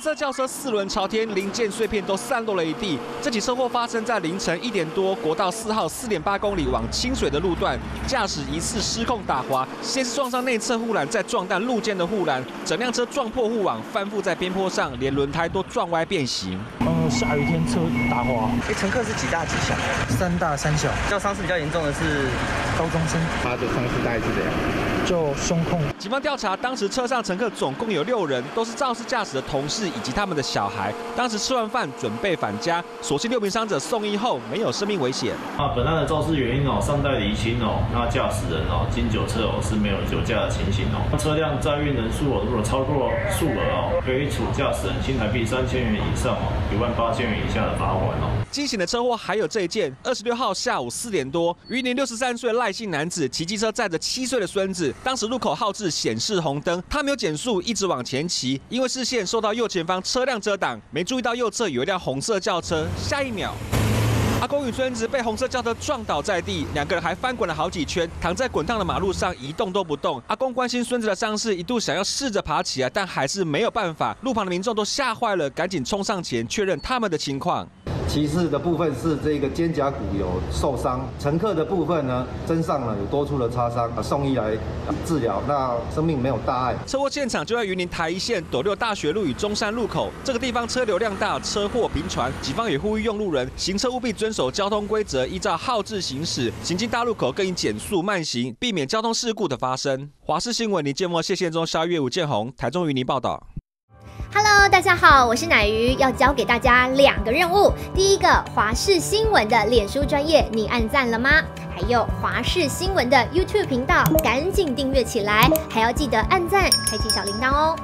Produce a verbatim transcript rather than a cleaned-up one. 色轿车四轮朝天，零件碎片都散落了一地。这起车祸发生在凌晨一点多，国道四号四点八公里往清水的路段，驾驶疑似失控打滑，先是撞上内侧护栏，再撞到路肩的护栏，整辆车撞破护网，翻覆在边坡上，连轮胎都撞歪变形。嗯，下雨天车打滑。哎，乘客是几大几小？三大三小。较伤势比较严重的是高中生，他的伤势大概是怎样？ 就胸控。警方调查，当时车上乘客总共有六人，都是肇事驾驶的同事以及他们的小孩。当时吃完饭准备返家，所幸六名伤者送医后没有生命危险。啊，本案的肇事原因哦，尚待厘清哦。那驾驶人哦，经酒测哦是没有酒驾的情形哦。那车辆载运人数哦，如果超过数额哦，可以处驾驶人新台币三千元以上哦，一万八千元以下的罚款哦。惊险的车祸还有这一件，二十六号下午四点多，云林六十三岁赖姓男子骑机车载着七岁的孙子。 当时路口号志显示红灯，他没有减速，一直往前骑，因为视线受到右前方车辆遮挡，没注意到右侧有一辆红色轿车。下一秒，阿公与孙子被红色轿车撞倒在地，两个人还翻滚了好几圈，躺在滚烫的马路上一动都不动。阿公关心孙子的伤势，一度想要试着爬起来，但还是没有办法。路旁的民众都吓坏了，赶紧冲上前确认他们的情况。 骑士的部分是这个肩胛骨有受伤，乘客的部分呢，身上呢有多处的擦伤，送医来治疗，那生命没有大碍。车祸现场就在云林台一线斗六大学路与中山路口，这个地方车流量大，车祸频传。警方也呼吁用路人行车务必遵守交通规则，依照号志行驶，行经大路口更应减速慢行，避免交通事故的发生。华视新闻林建默、谢宪忠、肖月、吴建宏，台中云林报道。 Hello， 大家好，我是乃瑜，要教给大家两个任务。第一个，华视新闻的脸书专页，你按赞了吗？还有华视新闻的 YouTube 频道，赶紧订阅起来，还要记得按赞，开启小铃铛哦。